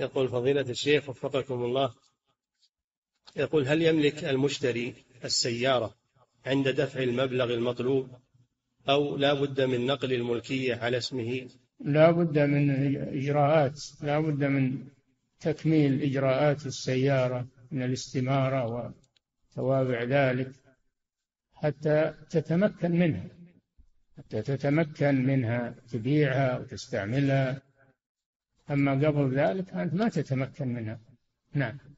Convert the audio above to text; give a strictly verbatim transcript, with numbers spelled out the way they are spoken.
يقول فضيلة الشيخ وفقكم الله، يقول هل يملك المشتري السيارة عند دفع المبلغ المطلوب أو لا بد من نقل الملكية على اسمه؟ لا بد من إجراءات، لا بد من تكميل إجراءات السيارة من الاستمارة وتوابع ذلك حتى تتمكن منها، حتى تتمكن منها تبيعها وتستعملها. أما قبل ذلك أنت ما تتمكن منها. نعم.